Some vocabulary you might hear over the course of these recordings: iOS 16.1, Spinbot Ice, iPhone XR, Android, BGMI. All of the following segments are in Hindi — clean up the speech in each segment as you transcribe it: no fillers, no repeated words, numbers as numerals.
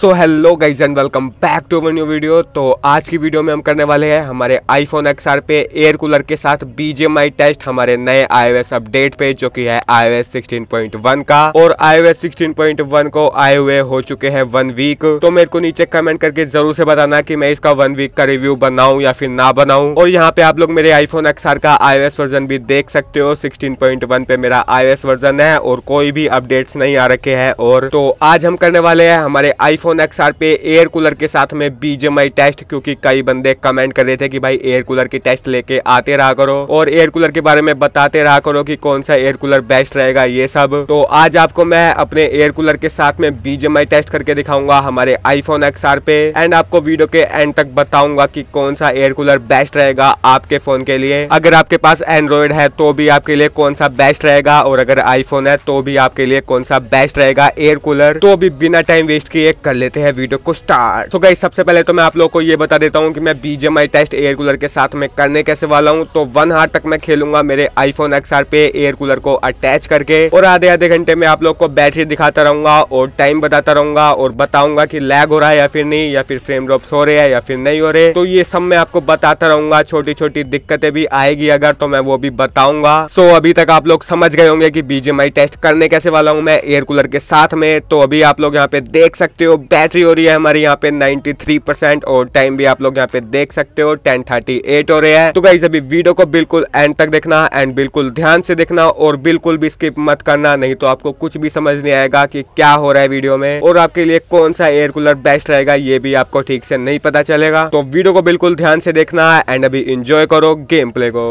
So hello guys and welcome back to our new video. तो आज की वीडियो में हम करने वाले हैं हमारे iPhone XR पे एयर कूलर के साथ BGMI टेस्ट हमारे नए iOS अपडेट पे, जो कि है iOS 16.1 का। और iOS 16.1 को आए हुए हो चुके हैं 1 वीक। तो मेरे को नीचे कमेंट करके जरूर से बताना कि मैं इसका 1 वीक का रिव्यू बनाऊं या फिर ना बनाऊं। और यहाँ पे आप लोग मेरे iPhone XR का iOS वर्जन भी देख सकते हो। 16.1 पे मेरा iOS वर्जन है और कोई भी अपडेट्स नहीं आ रखे हैं। और तो आज हम करने वाले हैं हमारे iPhone XR पे एयर कूलर के साथ में BGMI टेस्ट, क्योंकि कई बंदे कमेंट कर रहे थे कि भाई एयर कूलर की टेस्ट लेके आते रहा करो और एयर कूलर के बारे में बताते रहा करो कि कौन सा एयर कूलर बेस्ट रहेगा ये सब। तो आज आपको मैं अपने एयर कूलर के साथ में BGMI टेस्ट करके दिखाऊंगा हमारे iPhone XR पे, एंड आपको वीडियो के एंड तक बताऊंगा कि कौन सा एयर कूलर बेस्ट रहेगा आपके फोन के लिए। अगर आपके पास एंड्रॉइड है तो भी आपके लिए कौन सा बेस्ट रहेगा, और अगर आईफोन है तो भी आपके लिए कौन सा बेस्ट रहेगा एयर कूलर। तो भी बिना टाइम वेस्ट किए कर लेते हैं वीडियो को स्टार्ट। तो गाइस सबसे पहले तो मैं आप लोगों को ये बता देता हूँ कि मैं BGMI टेस्ट एयर कूलर के साथ में करने कैसे वाला हूँ। तो 1 हार्ट तक मैं खेलूंगा मेरे iPhone XR पे एयर कूलर को अटैच करके, और आधे आधे घंटे में आप लोग को बैटरी दिखाता रहूंगा और टाइम बताता रहूंगा और बताऊंगा कि लैग हो रहा है या फिर नहीं, या फिर फ्रेम ड्रॉप्स हो रहे हैं या फिर नहीं हो रहे। तो ये सब मैं आपको बताता रहूंगा। छोटी छोटी दिक्कतें भी आएगी अगर तो मैं वो भी बताऊंगा। सो अभी तक आप लोग समझ गए होंगे कि BGMI टेस्ट करने कैसे वाला हूँ मैं एयर कूलर के साथ में। तो अभी आप लोग यहाँ पे देख सकते हो बैटरी हो रही है हमारी यहाँ पे 93% और टाइम भी आप लोग यहाँ पे देख सकते हो 10:38 हो रहा है। तो गाइस अभी वीडियो को बिल्कुल एंड तक देखना एंड बिल्कुल ध्यान से देखना और बिल्कुल भी स्किप मत करना, नहीं तो आपको कुछ भी समझ नहीं आएगा कि क्या हो रहा है वीडियो में और आपके लिए कौन सा एयर कूलर बेस्ट रहेगा ये भी आपको ठीक से नहीं पता चलेगा। तो वीडियो को बिल्कुल ध्यान से देखना एंड अभी इंजॉय करो गेम प्ले को।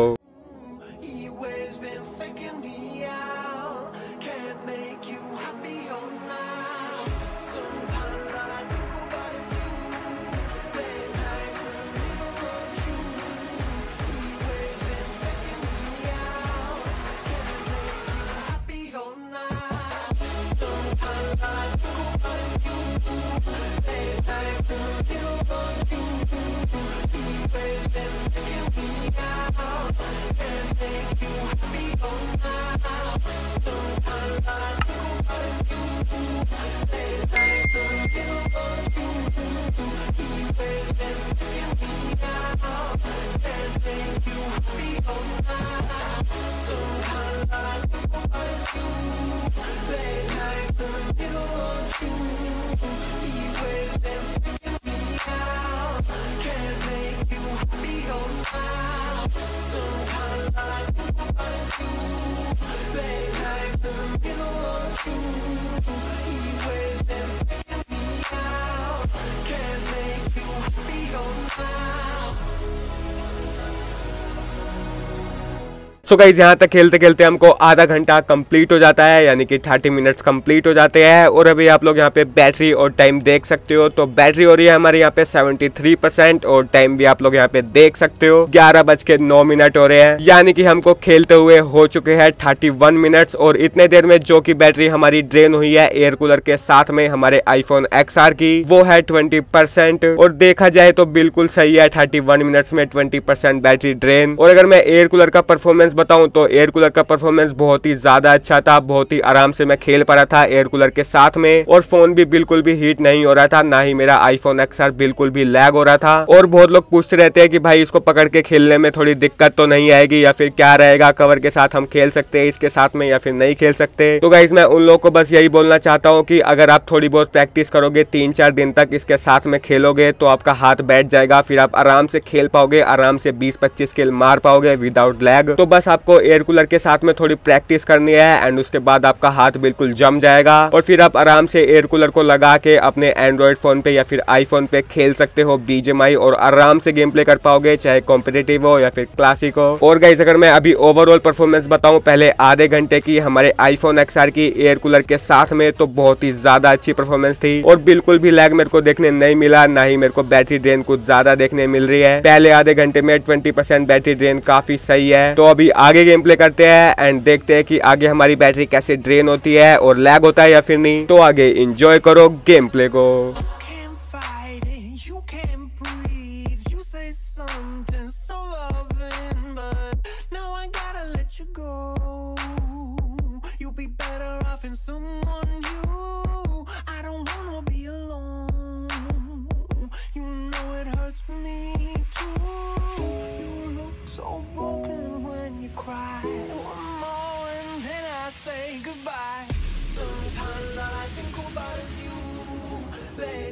सो गाइज यहाँ तक खेलते खेलते हमको आधा घंटा कंप्लीट हो जाता है, यानी कि 30 मिनट्स कंप्लीट हो जाते हैं। और अभी आप लोग यहाँ पे बैटरी और टाइम देख सकते हो। तो बैटरी हो रही है हमारे यहाँ पे 73% और टाइम भी आप लोग यहाँ पे देख सकते हो 11:09 हो रहे हैं, यानी कि हमको खेलते हुए हो चुके हैं 31 मिनट्स। और इतने देर में जो की बैटरी हमारी ड्रेन हुई है एयर कूलर के साथ में हमारे iPhone XR की वो है 20%। और देखा जाए तो बिल्कुल सही है, 31 मिनट्स में 20% बैटरी ड्रेन। और अगर मैं एयर कूलर का परफॉर्मेंस बताऊं तो एयर कूलर का परफॉर्मेंस बहुत ही ज्यादा अच्छा था। बहुत ही आराम से मैं खेल पा रहा था एयर कूलर के साथ में और फोन भी बिल्कुल भी हीट नहीं हो रहा था, ना ही मेरा iPhone XR बिल्कुल भी लैग हो रहा था। और बहुत लोग पूछते रहते हैं कि भाई इसको पकड़ के खेलने में थोड़ी दिक्कत तो नहीं आएगी, या फिर क्या रहेगा, कवर के साथ हम खेल सकते हैं इसके साथ में या फिर नहीं खेल सकते। तो गाइज मैं उन लोगों को बस यही बोलना चाहता हूँ कि अगर आप थोड़ी बहुत प्रैक्टिस करोगे, 3-4 दिन तक इसके साथ में खेलोगे तो आपका हाथ बैठ जाएगा, फिर आप आराम से खेल पाओगे, आराम से 20-25 किल मार पाओगे विदाउट लैग। तो बस आपको एयर कूलर के साथ में थोड़ी प्रैक्टिस करनी है एंड उसके बाद आपका हाथ बिल्कुल जम जाएगा और फिर आप आराम से एयर कूलर को लगा के अपने एंड्रॉइड फोन पे या फिर आईफोन पे खेल सकते हो BGMI और आराम से गेम प्ले कर पाओगे, चाहे कॉम्पिटेटिव हो या फिर क्लासिक हो। और गाइस अगर मैं अभी ओवरऑल परफॉर्मेंस बताऊं पहले आधे घंटे की हमारे iPhone XR की एयर कूलर के साथ में, तो बहुत ही ज्यादा अच्छी परफॉर्मेंस थी और बिल्कुल भी लैग मेरे को देखने नहीं मिला, ना ही मेरे को बैटरी ड्रेन कुछ ज्यादा देखने मिल रही है। पहले आधे घंटे में 20% बैटरी ड्रेन काफी सही है। तो अभी आगे गेम प्ले करते हैं एंड देखते हैं कि आगे हमारी बैटरी कैसे ड्रेन होती है और लैग होता है या फिर नहीं। तो आगे एंजॉय करो गेम प्ले को।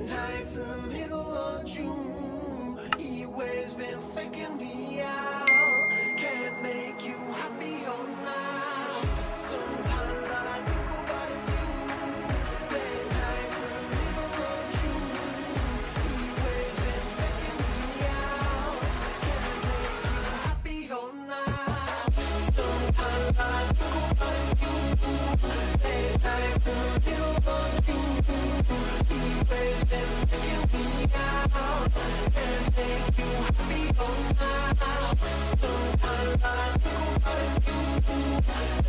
nights in the middle of June. He always been faking me out. Can't make you happy all now. Sometimes all I think about is you. Late nights in the middle of June. He always been faking me out. Can't make you happy all now. Sometimes all I think about is you. Late nights in the middle of June. Always been faking me out, can't make you happy all now. Sometimes I think about is you.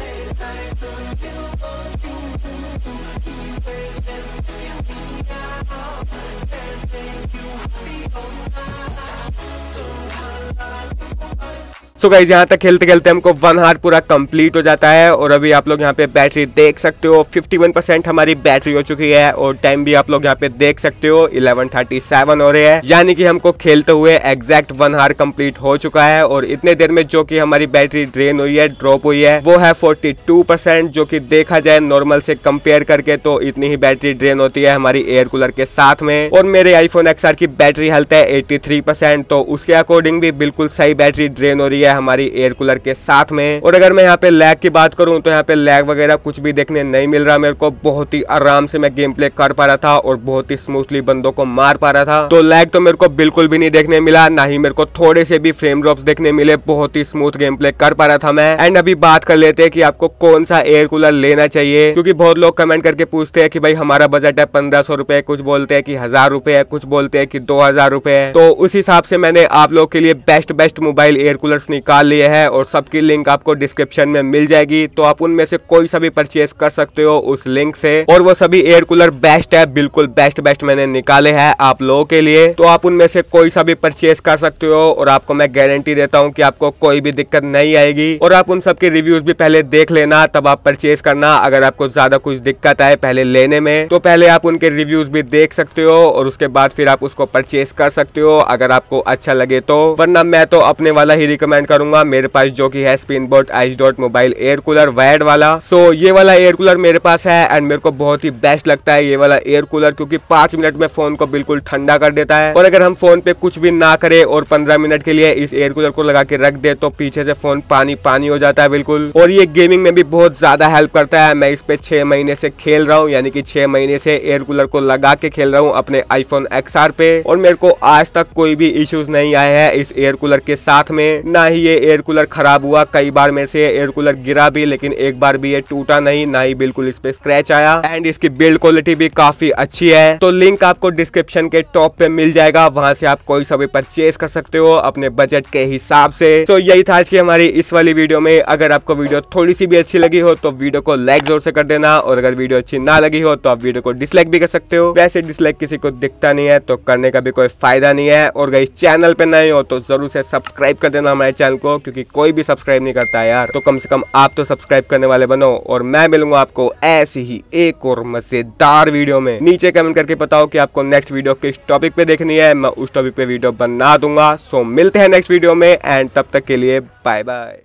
Late nights in the middle of June. He always been faking me out, can't make you happy all now. Sometimes I think about is you. So guys यहाँ तक खेलते खेलते हमको 1 हार पूरा कंप्लीट हो जाता है और अभी आप लोग यहाँ पे बैटरी देख सकते हो 51% हमारी बैटरी हो चुकी है और टाइम भी आप लोग यहाँ पे देख सकते हो 11:37 हो रहे हैं, यानी कि हमको खेलते हुए एग्जैक्ट 1 हार कंप्लीट हो चुका है। और इतने देर में जो कि हमारी बैटरी ड्रेन हुई है, ड्रॉप हुई है, वो है 42%, जो कि देखा जाए नॉर्मल से कंपेयर करके तो इतनी ही बैटरी ड्रेन होती है हमारी एयर कूलर के साथ में। और मेरे iPhone XR की बैटरी हेल्थ है 83%, तो उसके अकॉर्डिंग भी बिल्कुल सही बैटरी ड्रेन हो रही है हमारी एयर कूलर के साथ में। और अगर मैं यहाँ पे लैग की बात करूँ तो यहाँ पे लैग वगैरह कुछ भी देखने नहीं मिल रहा मेरे को, बहुत ही आराम से मैं गेम प्ले कर पा रहा था और बहुत ही स्मूथली बंदों को मार पा रहा था। तो लैग तो मेरे को बिल्कुल भी नहीं देखने मिला, ना ही मेरे को थोड़े से भी फ्रेम ड्रॉप्स देखने मिले, बहुत ही स्मूथ गेम प्ले कर पा रहा था मैं। एंड अभी बात कर लेते हैं कि आपको कौन सा एयर कूलर लेना चाहिए, क्योंकि बहुत लोग कमेंट करके पूछते हैं कि भाई हमारा बजट है 1500 रुपए, कुछ बोलते हैं कि 1000 रुपए, कुछ बोलते हैं कि 2000 रुपए। तो उस हिसाब से मैंने आप लोग के लिए बेस्ट मोबाइल एयर कूलर्स निकाल लिए हैं और सबकी लिंक आपको डिस्क्रिप्शन में मिल जाएगी, तो आप उनमें से कोई सा भी परचेज कर सकते हो उस लिंक से। और वो सभी एयर कूलर बेस्ट है, बिल्कुल बेस्ट मैंने निकाले हैं आप लोगों के लिए, तो आप उनमें से कोई सा भी परचेज कर सकते हो और आपको मैं गारंटी देता हूँ कि आपको कोई भी दिक्कत नहीं आएगी। और आप उन सबके रिव्यूज भी पहले देख लेना, तब आप परचेज करना। अगर आपको ज्यादा कुछ दिक्कत आए पहले लेने में तो पहले आप उनके रिव्यूज भी देख सकते हो और उसके बाद फिर आप उसको परचेज कर सकते हो अगर आपको अच्छा लगे तो। वरना मैं तो अपने वाला ही रिकमेंड करूंगा, मेरे पास जो कि है Spinbot ice dot mobile air cooler wired वाला। सो ये वाला एयर कूलर मेरे पास है एंड मेरे को बहुत ही बेस्ट लगता है ये वाला एयर कूलर, क्योंकि 5 मिनट में फोन को बिल्कुल ठंडा कर देता है। और अगर हम फोन पे कुछ भी ना करें और 15 मिनट के लिए इस एयर कूलर को लगा के रख दे तो पीछे से फोन पानी पानी हो जाता है बिल्कुल। और ये गेमिंग में भी बहुत ज्यादा हेल्प करता है। मैं इस पे 6 महीने से खेल रहा हूँ, यानी कि 6 महीने से एयर कूलर को लगा के खेल रहा हूँ अपने iPhone XR पे, और मेरे को आज तक कोई भी इश्यूज नहीं आए हैं इस एयर कूलर के साथ में। ना ही ये एयर कूलर खराब हुआ, कई बार मेरे से एयर कूलर गिरा भी लेकिन एक बार भी ये टूटा नहीं, ना ही बिल्कुल इस पे स्क्रैच आया। एंड इसकी बिल्ड क्वालिटी भी काफी अच्छी है। तो लिंक आपको डिस्क्रिप्शन के टॉप पे मिल जाएगा, वहां से आप कोई सा भी परचेज कर सकते हो अपने बजट के हिसाब से। तो यही था आज की हमारी इस वाली वीडियो में। अगर आपको वीडियो थोड़ी सी भी अच्छी लगी हो तो वीडियो को लाइक जोर से कर देना, और अगर वीडियो अच्छी ना लगी हो तो आप वीडियो को डिसलाइक भी कर सकते हो। वैसे डिसलाइक किसी को दिखता नहीं है तो करने का भी कोई फायदा नहीं है। और अगर इस चैनल पे नए हो तो जरूर से सब्सक्राइब कर देना हमारे चैनल को, क्योंकि कोई भी सब्सक्राइब नहीं करता यार, तो कम से कम आप तो सब्सक्राइब करने वाले बनो। और मैं मिलूंगा आपको ऐसी ही एक और मजेदार वीडियो में। नीचे कमेंट करके बताओ कि आपको नेक्स्ट वीडियो किस टॉपिक पे देखनी है, मैं उस टॉपिक पे वीडियो बना दूंगा। सो मिलते हैं नेक्स्ट वीडियो में, एंड तब तक के लिए बाय बाय।